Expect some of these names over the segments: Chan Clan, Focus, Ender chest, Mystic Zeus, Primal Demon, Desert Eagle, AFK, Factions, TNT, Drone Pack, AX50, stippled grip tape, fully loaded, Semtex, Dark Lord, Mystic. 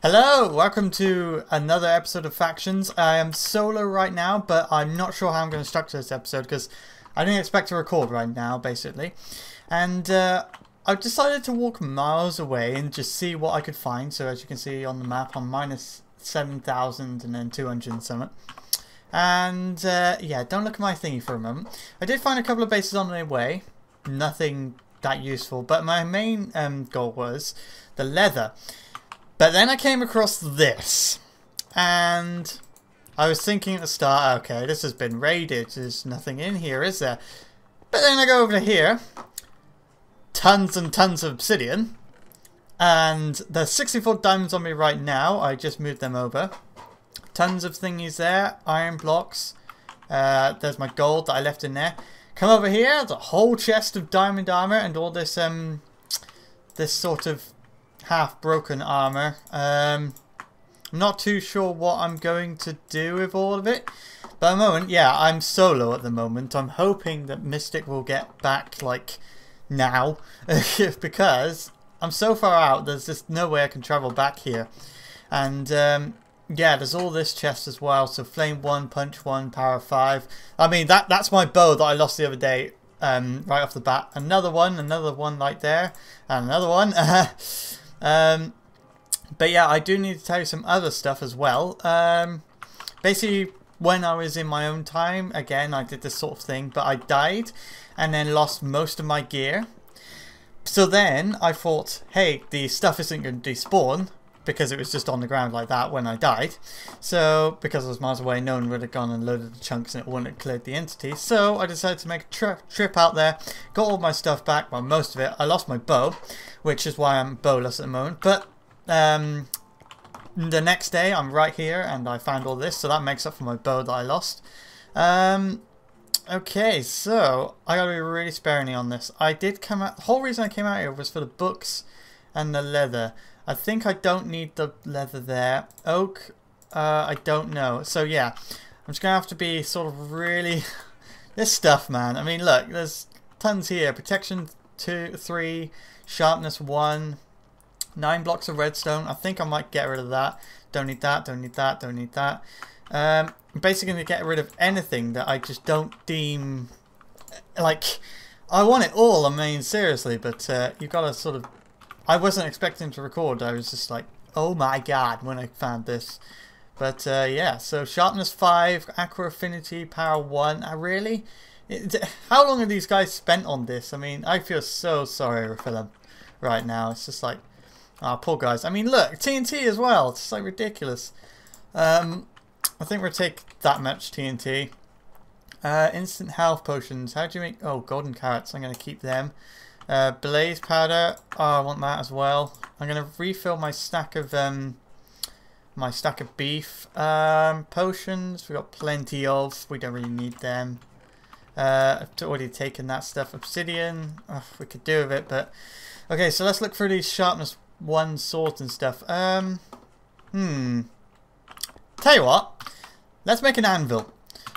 Hello, welcome to another episode of Factions. I am solo right now, but I'm not sure how I'm going to structure this episode because I didn't expect to record right now, basically. And I've decided to walk miles away and just see what I could find. So as you can see on the map, I'm minus 7,000 and then 200 and something. And yeah, don't look at my thingy for a moment. I did find a couple of bases on the way, nothing that useful, but my main goal was the leather. But then I came across this, and I was thinking at the start, okay, this has been raided, there's nothing in here, is there? But then I go over to here, tons and tons of obsidian, and there's 64 diamonds on me right now, I just moved them over. Tons of thingies there, iron blocks, there's my gold that I left in there. Come over here, there's a whole chest of diamond armor and all this, this sort of half-broken armor. I'm not too sure what I'm going to do with all of it. But at the moment, yeah, I'm solo at the moment. I'm hoping that Mystic will get back, like, now. Because I'm so far out, there's just no way I can travel back here. And, yeah, there's all this chest as well. So flame 1, punch 1, power 5. I mean, that's my bow that I lost the other day. Right off the bat. Another one right there. And another one. But yeah, I do need to tell you some other stuff as well. Basically, when I was in my own time, again, I did this sort of thing, but I died and then lost most of my gear. So then I thought, hey, the stuff isn't going to despawn because it was just on the ground like that when I died. So, because I was miles away, no one would have gone and loaded the chunks and it wouldn't have cleared the entity. So I decided to make a trip out there, got all my stuff back, well, most of it. I lost my bow, which is why I'm bowless at the moment. But the next day, I'm right here and I found all this, so that makes up for my bow that I lost. Okay, so I gotta be really sparingly on this. I did come out, the whole reason I came out here was for the books and the leather. I think I don't need the leather there. Oak, I don't know. So yeah, I'm just going to have to be sort of really... this stuff, man. I mean, look, there's tons here. Protection 2, 3, sharpness 1, 9 blocks of redstone. I think I might get rid of that. Don't need that, don't need that, don't need that. I'm basically going to get rid of anything that I just don't deem... like, I want it all, I mean, seriously, but you've got to sort of... I wasn't expecting to record, I was just like, oh my god, when I found this. But yeah, so sharpness 5, aqua affinity, power 1, really? How long have these guys spent on this? I mean, I feel so sorry for them right now. It's just like, oh, poor guys. I mean, look, TNT as well, it's just like ridiculous. I think we'll take that much TNT. Instant health potions, how do you make, oh, golden carrots, I'm going to keep them. Blaze powder, oh, I want that as well. I'm going to refill my stack of beef. Potions, we got plenty of, we don't really need them. I've already taken that stuff. Obsidian, oh, we could do with it, but... okay, so let's look through these sharpness 1 swords and stuff. Tell you what, let's make an anvil.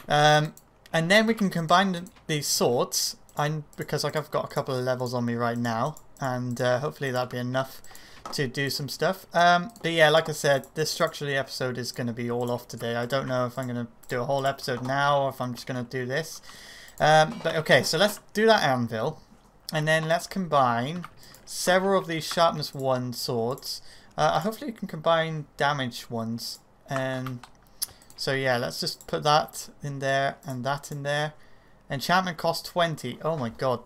And then we can combine these swords... because like I've got a couple of levels on me right now, and hopefully that'll be enough to do some stuff. But yeah, like I said, this structure of the episode is going to be all off today. I don't know if I'm going to do a whole episode now or if I'm just going to do this. But okay, so let's do that anvil, and then let's combine several of these sharpness 1 swords. Hopefully you can combine damage ones. So yeah, let's just put that in there and that in there. Enchantment costs 20. Oh my god.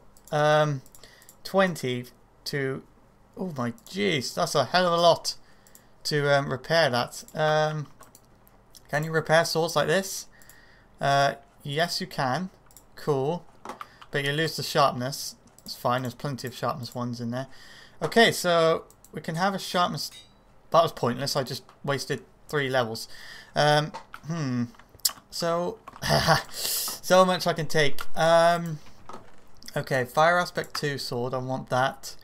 20 to... oh my jeez. That's a hell of a lot to repair that. Can you repair swords like this? Yes, you can. Cool. But you lose the sharpness. It's fine. There's plenty of sharpness ones in there. Okay, so we can have a sharpness... that was pointless. I just wasted 3 levels. So... so much I can take. Okay, fire aspect 2 sword, I want that.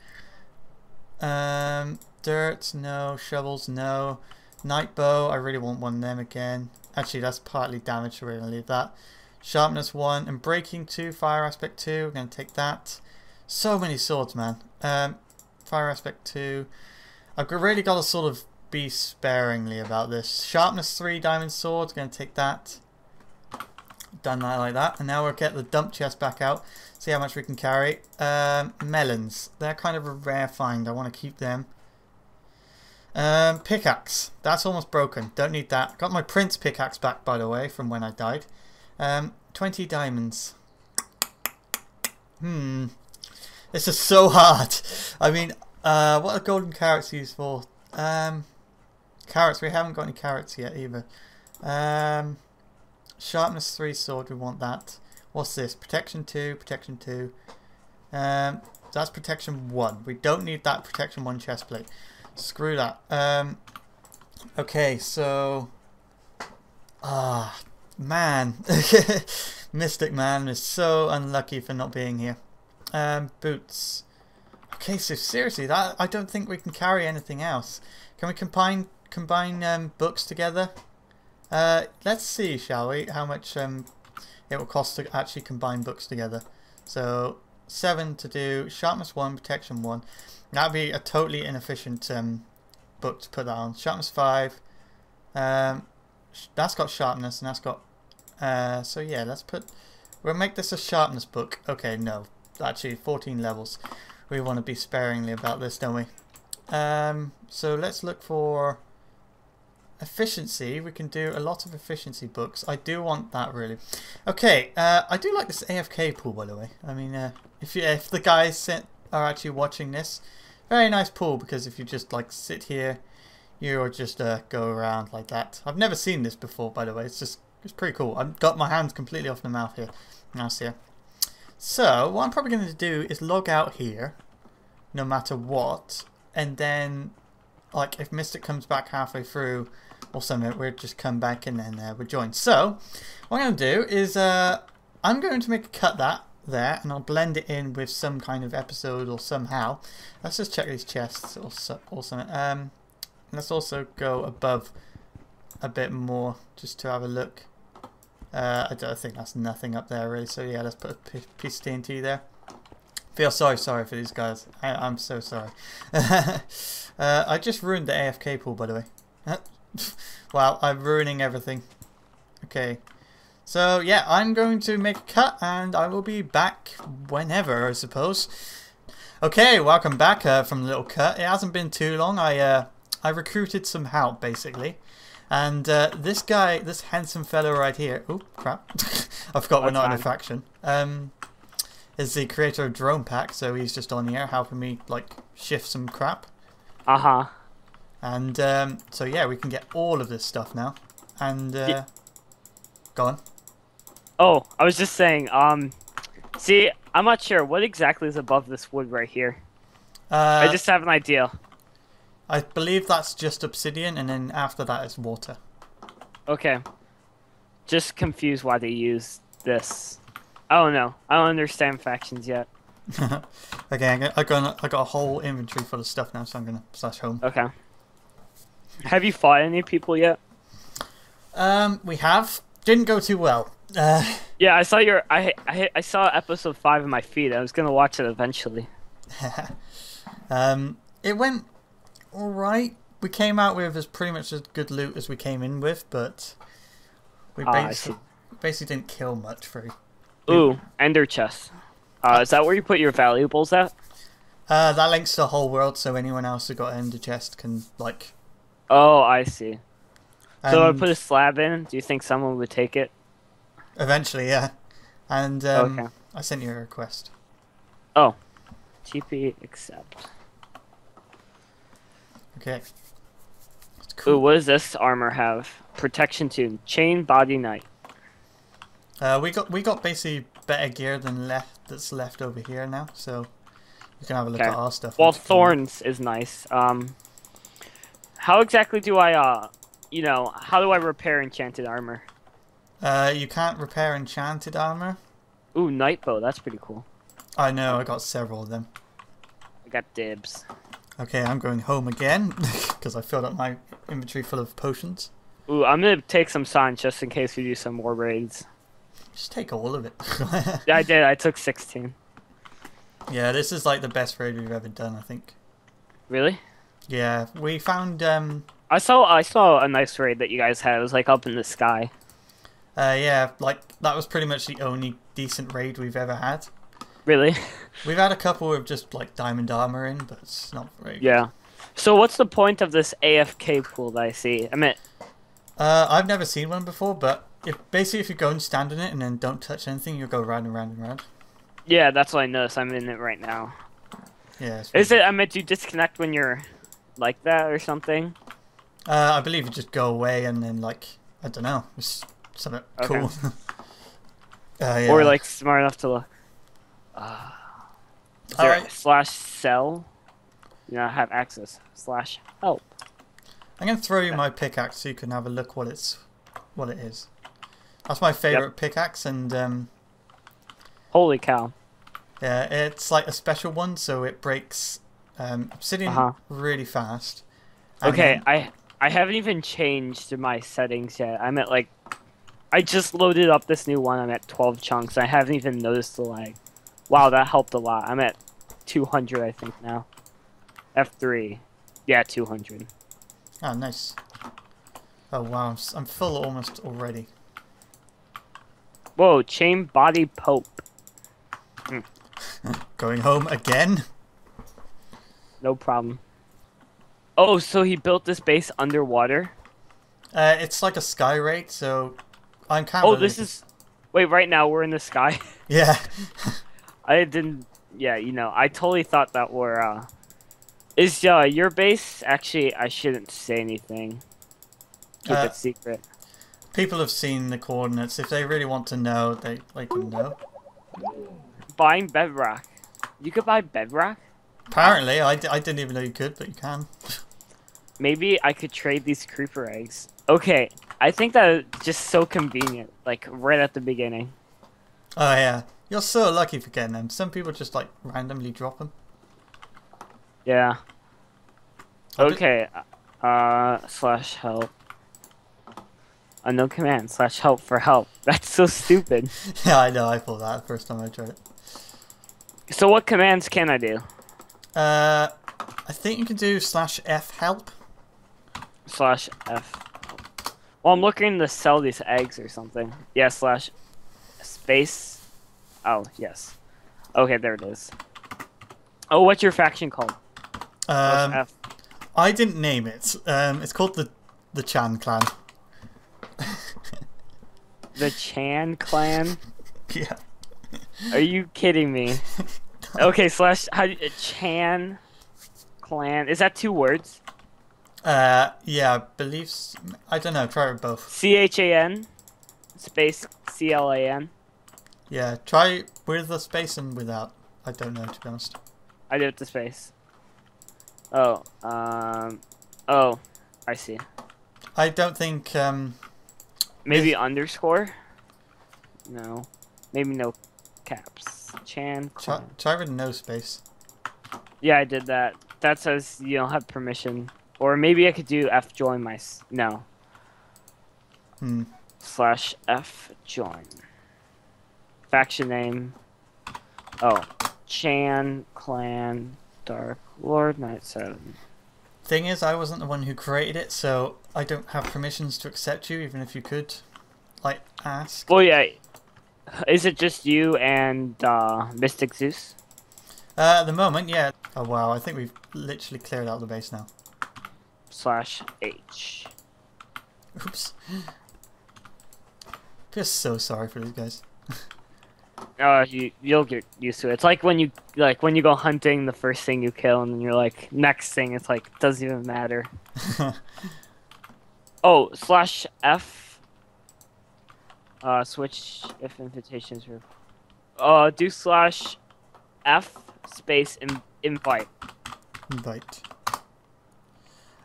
Dirt, no. Shovels, no. Night bow, I really want one of them again. Actually, that's partly damaged, so we're going to leave that. Sharpness 1 and breaking 2, fire aspect 2, we're going to take that. So many swords, man. Fire aspect 2. I've really got to sort of be sparingly about this. Sharpness 3 diamond sword, going to take that. Done that like that. And now we'll get the dump chest back out. See how much we can carry. Melons. They're kind of a rare find. I want to keep them. Pickaxe. That's almost broken. Don't need that. Got my Prince pickaxe back, by the way, from when I died. 20 diamonds. This is so hard. I mean, what are golden carrots used for? Carrots. We haven't got any carrots yet either. Sharpness 3 sword. We want that. What's this? Protection 2. Protection 2. That's protection 1. We don't need that protection 1 chest plate. Screw that. Okay, so... Ah, man. Mystic Man is so unlucky for not being here. Boots. Okay, so seriously, that I don't think we can carry anything else. Can we combine books together? Let's see, shall we, how much it will cost to actually combine books together. So 7 to do, sharpness 1, protection 1. That'd be a totally inefficient book to put that on. Sharpness 5. That's got sharpness, and that's got. So yeah, let's put. We'll make this a sharpness book. Okay, no, actually 14 levels. We want to be sparingly about this, don't we? So let's look for efficiency. We can do a lot of efficiency books. I do want that really. Okay, I do like this AFK pool, by the way. I mean, if the guys are actually watching this, very nice pool, because if you just like sit here, you'll just go around like that. I've never seen this before, by the way. It's pretty cool. I've got my hands completely off the mouth here. Nice here. So what I'm probably going to do is log out here, no matter what, and then like if Mystic comes back halfway through or something, we'll just come back and then we'll join. So what I'm going to do is I'm going to make a cut that there, and I'll blend it in with some kind of episode or somehow. Let's just check these chests or something. Let's also go above a bit more just to have a look. I don't think that's nothing up there really, so yeah, let's put a piece of TNT there. Feel sorry for these guys. I'm so sorry. I just ruined the AFK pool, by the way. Wow, I'm ruining everything. Okay, so yeah, I'm going to make a cut and I will be back whenever, I suppose. Okay, welcome back from the little cut. It hasn't been too long. I recruited some help basically. And this guy, this handsome fellow right here, oh crap, I forgot we're not in a faction, is the creator of Drone Pack, so he's just on here helping me, like, shift some crap. And so yeah, we can get all of this stuff now. And, go on. Oh, I was just saying, see, I'm not sure, what exactly is above this wood right here? I just have an idea. I believe that's just obsidian, and then after that is water. Okay. Just confused why they use this. I don't know. I don't understand factions yet. Okay, I got a whole inventory full of stuff now, so I'm gonna slash home. Okay. Have you fought any people yet? We have. Didn't go too well. Yeah, I saw your. I saw episode 5 in my feed. I was gonna watch it eventually. It went. Alright, we came out with as pretty much as good loot as we came in with, but we basically didn't kill much for. Ooh, ender chest. Is that where you put your valuables at? That links to the whole world, so anyone else who got ender chest can like. Oh, I see. So I put a slab in. Do you think someone would take it? Eventually, yeah. And okay. I sent you a request. Oh, TP accept. Okay. Cool. Ooh, what does this armor have? Protection 2, chain body knight. We got basically better gear than that's left over here now, so you can have a look at our stuff. Well, thorns is nice. How exactly do I you know, how do I repair enchanted armor? You can't repair enchanted armor. Ooh, night bow, that's pretty cool. I know, I got several of them. I got dibs. Okay, I'm going home again, because I filled up my inventory full of potions. Ooh, I'm going to take some signs just in case we do some more raids. Just take all of it. Yeah, I did. I took 16. Yeah, this is like the best raid we've ever done, I think. Really? Yeah, we found I saw a nice raid that you guys had. It was like up in the sky. Yeah, like that was pretty much the only decent raid we've ever had. Really? We've had a couple of just like diamond armor in, but it's not very good. Yeah. So what's the point of this AFK pool that I see? I mean, I've never seen one before, but basically if you go and stand in it and then don't touch anything, you'll go round and round and round. Yeah, that's what I noticed. I'm in it right now. Yeah. Is it? I mean, do you disconnect when you're like that or something? I believe you just go away and then like I don't know, just something cool. Yeah. Or like smart enough to look. Is there right. /sell? You know, have access. /help. I'm gonna throw you my pickaxe so you can have a look what it is. That's my favorite pickaxe, and holy cow! Yeah, it's like a special one, so it breaks obsidian really fast. Okay, I haven't even changed my settings yet. I'm at like, I just loaded up this new one. I'm at 12 chunks. I haven't even noticed the lag. Wow, that helped a lot. I'm at 200, I think now. F3, yeah, 200. Oh, nice. Oh wow, I'm full almost already. Whoa, chain body pope. Mm. Going home again? No problem. Oh, so he built this base underwater? It's like a sky raid, so I'm kind of... Oh, this is... Wait, right now we're in the sky? Yeah. I didn't... Yeah, you know, I totally thought that were... Is your base... Actually, I shouldn't say anything. Keep it secret. People have seen the coordinates. If they really want to know, they can know. Buying bedrock. You could buy bedrock? Apparently. I didn't even know you could, but you can. Maybe I could trade these creeper eggs. Okay, I think that is just so convenient, like right at the beginning. Oh yeah, you're so lucky for getting them. Some people just like randomly drop them. Yeah. Okay, /help. Unknown command, /help for help. That's so stupid. Yeah, I know, I thought that the first time I tried it. So what commands can I do? I think you can do /f help. /f. Well, I'm looking to sell these eggs or something. Yeah, /space. Oh, yes. Okay, there it is. Oh, what's your faction called? /f. I didn't name it. It's called the Chan Clan. The Chan Clan? Yeah. Are you kidding me? Okay, Chan Clan. Is that two words? Yeah, I believe. I don't know. Try it both. CHAN space CLAN. Yeah, try with the space and without. I don't know, to be honest. I did it with the space. Oh, oh, I see. I don't think. Maybe underscore. No, maybe no caps. Chan Clan. Try with no space. Yeah, I did that. That says you don't have permission. Or maybe I could do F join my... No. Hmm. /F join. Faction name. Oh. Chan Clan Dark Lord Knight 7. Thing is, I wasn't the one who created it, so I don't have permissions to accept you, even if you could, like, ask. Well, yeah. Is it just you and Mystic Zeus? At the moment, yeah. Oh wow, I think we've literally cleared out the base now. /H. Oops. Just so sorry for these guys. You'll get used to it. It's like when you go hunting, the first thing you kill, and then you're like, next thing. It's like it doesn't even matter. Oh, /F. Switch if invitations are... do /F space invite. Invite.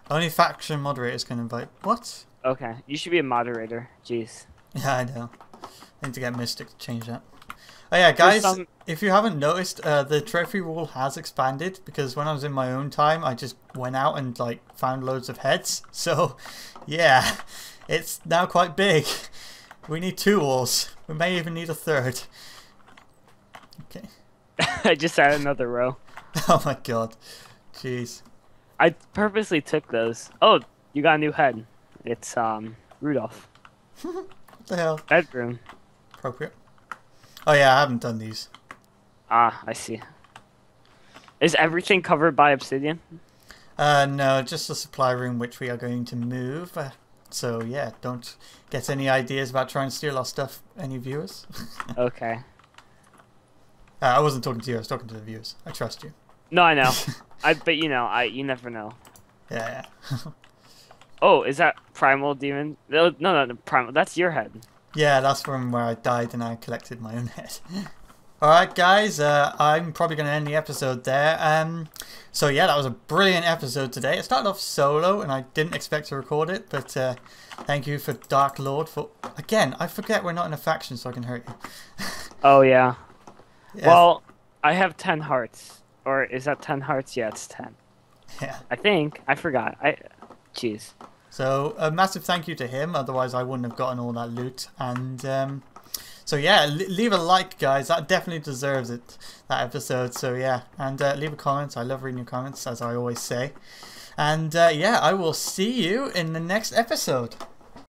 Only faction moderators can invite. What? Okay, you should be a moderator. Jeez. Yeah, I know. I need to get Mystic to change that. Oh yeah, guys, if you haven't noticed, the trophy wall has expanded, because when I was in my own time, I just went out and, like, found loads of heads. So, yeah, it's now quite big. We need 2 walls. We may even need a 3rd. Okay. I just added another row. Oh my god. Jeez. I purposely took those. Oh, You got a new head. It's Rudolph. What the hell? Bedroom. Appropriate. Oh yeah, I haven't done these. Ah, I see. Is everything covered by obsidian? No, just the supply room, which we are going to move. So yeah, don't get any ideas about trying to steal our stuff, any viewers. Okay. I wasn't talking to you. I was talking to the viewers. I trust you. No, I know. But you know, you never know. Yeah. Yeah. Oh, is that primal demon? No, no, no, primal. That's your head. Yeah, that's from where I died and I collected my own head. Alright guys, I'm probably going to end the episode there. So yeah, that was a brilliant episode today. It started off solo and I didn't expect to record it, but thank you for Dark Lord for... Again, I forget we're not in a faction, so I can hurt you. Oh yeah. Yeah. Well, I have 10 hearts. Or is that 10 hearts? Yeah, it's 10. Yeah. I think. I forgot. Jeez. So a massive thank you to him, otherwise I wouldn't have gotten all that loot. And... so yeah, leave a like, guys. That definitely deserves it, that episode. So yeah, and leave a comment. I love reading your comments, as I always say. And yeah, I will see you in the next episode.